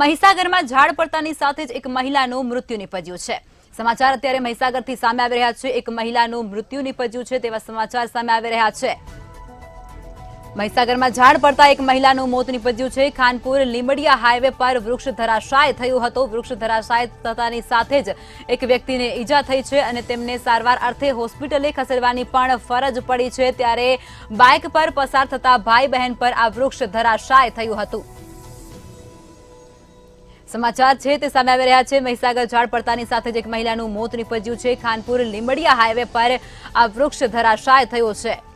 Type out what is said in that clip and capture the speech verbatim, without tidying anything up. મહીસાગર में झाड़ पड़तानी साथे ज एक महिला मृत्यु निपज्यु छे। समाचार अत्यारे મહીસાગર थी सामे आवी रह्या छे। एक महिला मृत्यु निपज्यु छे तेवा समाचार सामे आवी रह्या छे। મહીસાગર में झाड़ पड़ता एक महिला मौत निपज्यु छे। खानपुर લીમડિયા हाइवे पर वृक्ष धराशाय थयो हतो। वृक्ष धराशाय थतानी साथे ज एक व्यक्ति ने ईजा थई छे अने तेमने सारवार अर्थे होस्पिटले खसेडवानी पण फरज पड़ी छे। त्यारे बाइक पर पसार थता भाई बहन पर आ वृक्ष धराशाय थयु हतुं। समाचार छे ते सामे आवी रह्या छे। મહીસાગર झाड़ पड़तानी साथे ज एक महिलानुं मौत निपज्यु छे। खानपुर લીમડિયા हाइवे पर आ वृक्ष धराशाय थयो छे।